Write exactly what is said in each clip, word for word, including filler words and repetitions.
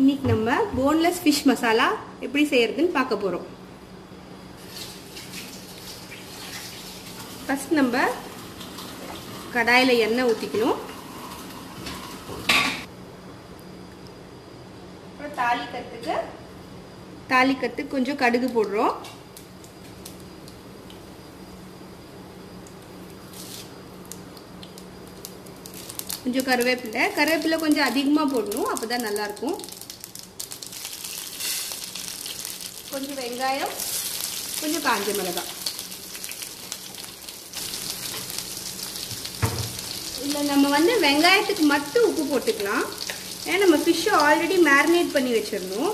இன்னைக்கு நம்ம boneless fish masala எப்படி செய்யறதுன்னு பார்க்க போறோம். ஃபர்ஸ்ட் நம்ம கடாயில எண்ணெய் ஊத்திக்கணும். அப்புறம் தாளிக்கத்துக்கு தாளிக்கத்துக்கு கொஞ்சம் கடுகு போடுறோம். கொஞ்சம் கருவேப்பிலை கருவேப்பிலை கொஞ்சம் அதிகமாக போடணும், அப்போ தான் நல்லாயிருக்கும். கொஞ்சம் வெங்காயம், கொஞ்சம் காஞ்ச மிளகாய். இல்லை நம்ம வந்து வெங்காயத்துக்கு மட்டும் உப்பு போட்டுக்கலாம், ஏன்னா நம்ம ஃபிஷ்ஷை ஆல்ரெடி மேரினேட் பண்ணி வச்சிடணும்.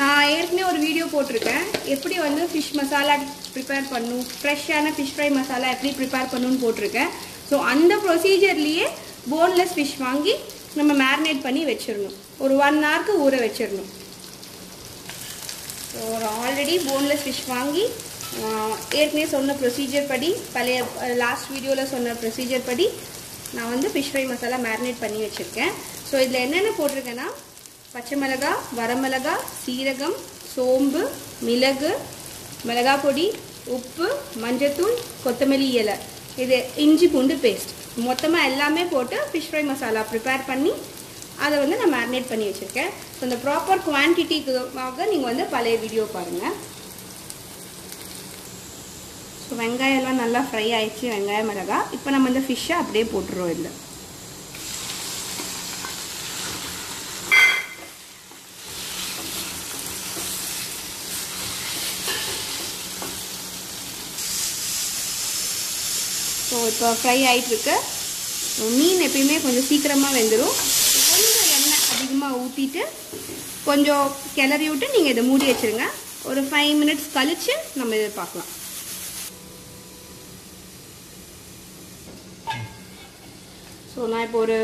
நான் ஏற்கனவே ஒரு வீடியோ போட்டிருக்கேன், எப்படி வந்து ஃபிஷ் மசாலா ப்ரிப்பேர் பண்ணும், ஃப்ரெஷ்ஷான ஃபிஷ் ஃப்ரை மசாலா எப்படி ப்ரிப்பேர் பண்ணணும்னு போட்டிருக்கேன். ஸோ அந்த ப்ரொசீஜர்லேயே போன்லெஸ் ஃபிஷ் வாங்கி நம்ம மேரினேட் பண்ணி வச்சிடணும், ஒரு ஒன் ஹவருக்கு ஊற வச்சிடணும். ஸோ ஆல்ரெடி போன்லெஸ் ஃபிஷ் வாங்கி ஏற்கனவே சொன்ன ப்ரொசீஜர் படி, பழைய லாஸ்ட் வீடியோவில் சொன்ன ப்ரொசீஜர் படி நான் வந்து ஃபிஷ் ஃப்ரை மசாலா மேரினேட் பண்ணி வச்சுருக்கேன். ஸோ இதில் என்னென்ன போட்டிருக்கேன்னா பச்சை மிளகாய், வரமிளகா, சீரகம், சோம்பு, மிளகு, மிளகாய் பொடி, உப்பு, மஞ்சத்தூள், கொத்தமல்லி இலை, இது இஞ்சி பூண்டு பேஸ்ட், மொத்தமாக எல்லாமே போட்டு ஃபிஷ் ஃப்ரை மசாலா ப்ரிப்பேர் பண்ணி அதை வந்து நான் மேரினேட் பண்ணி வச்சுருக்கேன். ஸோ அந்த ப்ராப்பர் குவான்டிட்டிக்காக நீங்கள் வந்து பழைய வீடியோ பாருங்கள். ஸோ வெங்காயம்லாம் நல்லா ஃப்ரை ஆயிடுச்சு, வெங்காயம் மிளகாய். இப்போ நம்ம இந்த ஃபிஷ்ஷை அப்படியே போட்டுருவோம். இல்லை ஸோ இப்போ ஃப்ரை ஆகிட்டுருக்கு. மீன் எப்பயுமே கொஞ்சம் சீக்கிரமாக வெந்துடும். கொஞ்சம் எண்ணெய் அதிகமாக ஊற்றிட்டு கொஞ்சம் கிளறி விட்டு நீங்கள் இதை மூடி வச்சுருங்க. ஒரு ஃபைவ் மினிட்ஸ் கழித்து நம்ம இதை பார்க்கலாம். ஸோ நான் இப்போ ஒரு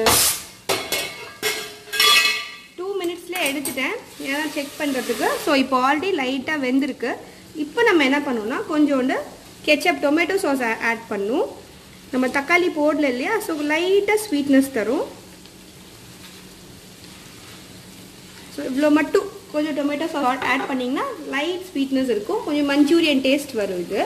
டூ மினிட்ஸில் எடுத்துட்டேன், ஏன்னா செக் பண்ணுறதுக்கு. ஸோ இப்போ ஆல்ரெடி லைட்டாக வெந்திருக்கு. இப்போ நம்ம என்ன பண்ணோம்னா கொஞ்சோண்டு கெச்சப், டொமேட்டோ சாஸ் ஆட் பண்ணும். நம்ம தக்காளி போடல இல்லையா, ஸோ லைட்டாக ஸ்வீட்னஸ் தரும். ஸோ இவ்வளோ மட்டும் கொஞ்சம் டொமேட்டோ சாஸ் ஆட் பண்ணிங்கன்னா லைட் ஸ்வீட்னஸ் இருக்கும், கொஞ்சம் மஞ்சூரியன் டேஸ்ட் வரும் இது.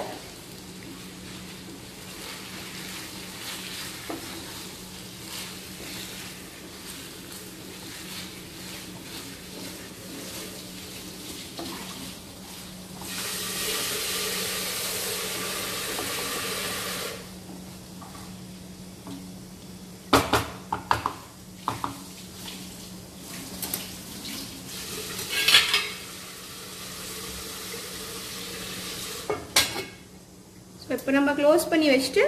இப்போ நம்ம க்ளோஸ் பண்ணி வச்சுட்டு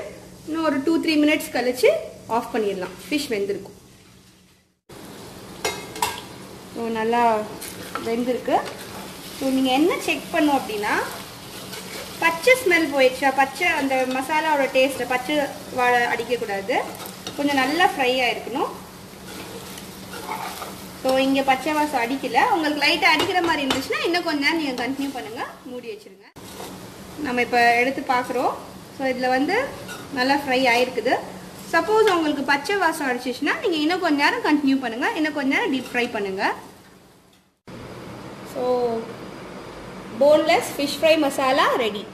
இன்னும் ஒரு டூ த்ரீ மினிட்ஸ் கழிச்சு ஆஃப் பண்ணிடலாம். ஃபிஷ் வெந்திருக்கும். ஸோ நல்லா வெந்திருக்கு. ஸோ நீங்கள் என்ன செக் பண்ணோம் அப்படின்னா பச்சை ஸ்மெல் போயிடுச்சா, பச்சை அந்த மசாலாவோட டேஸ்ட்டை பச்சை வாழை அடிக்கக்கூடாது, கொஞ்சம் நல்லா ஃப்ரை ஆகிருக்கணும். ஸோ இங்கே பச்சை வாசம் அடிக்கலை, உங்களுக்கு லைட்டாக அடிக்கிற மாதிரி இருந்துச்சுன்னா இன்னும் கொஞ்ச நேரம் நீங்கள் கண்டினியூ பண்ணுங்கள், மூடி வச்சுருங்க. நம்ம இப்போ எடுத்து பார்க்குறோம். ஸோ இதில் வந்து நல்லா ஃப்ரை ஆகிருக்குது. சப்போஸ் உங்களுக்கு பச்சை வாசம் அடிச்சிச்சுன்னா நீங்கள் இன்னும் கொஞ்ச நேரம் கண்டினியூ பண்ணுங்கள், இன்னும் கொஞ்ச நேரம் டீப் ஃப்ரை பண்ணுங்கள். So boneless fish fry masala ready.